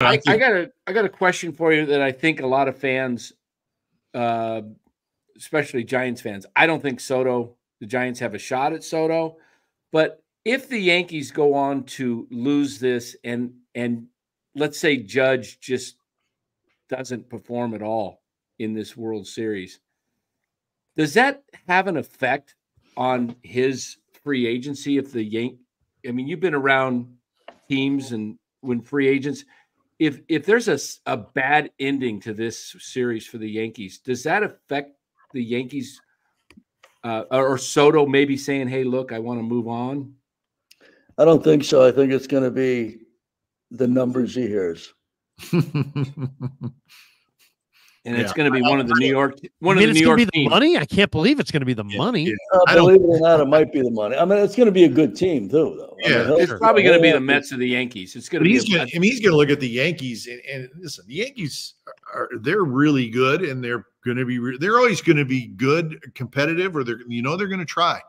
I got a question for you that I think a lot of fans, especially Giants fans, I don't think the Giants have a shot at Soto, but if the Yankees go on to lose this and let's say Judge just doesn't perform at all in this World Series, does that have an effect on his free agency? If the I mean, you've been around teams and when free agents. If there's a bad ending to this series for the Yankees, does that affect the Yankees or Soto maybe saying, hey, look, I want to move on? I don't think so. I think it's going to be the numbers he hears. And it's going to be one of the New York teams. Money? I can't believe it's going to be the money. Yeah. Believe it or not, it might be the money. I mean, it's going to be a good team too, though. Yeah, I mean, it's probably going to be the Mets or the Yankees. It's going to be. He's going to look at the Yankees and listen. The Yankees they're really good, and they're going to be. They're always going to be good, competitive, or they're going to try.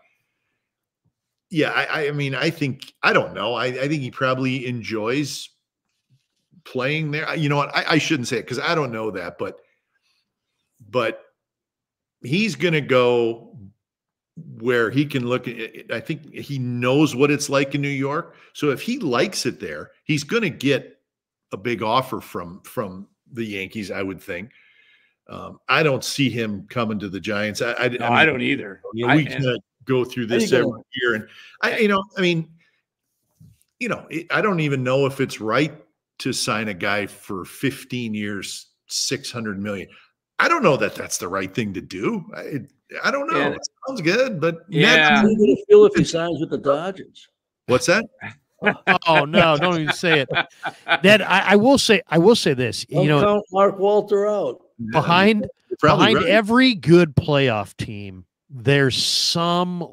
Yeah, I mean, I think I don't know. I think he probably enjoys playing there. You know what? I shouldn't say it because I don't know that, but he's going to go where he can look at it. I think he knows what it's like in New York. So if he likes it there, he's going to get a big offer from the Yankees, I would think. I don't see him coming to the Giants. I mean, I don't either. You know, we can't go through this every year. And I don't even know if it's right to sign a guy for 15 years, $600 million. I don't know that that's the right thing to do. I don't know. Yeah. It sounds good, but yeah. Matt, gonna feel if he signs with the Dodgers. What's that? Oh no! Don't even say it. Then I will say. I will say this. Don't count Mark Walter out. Behind right. Every good playoff team, there's some.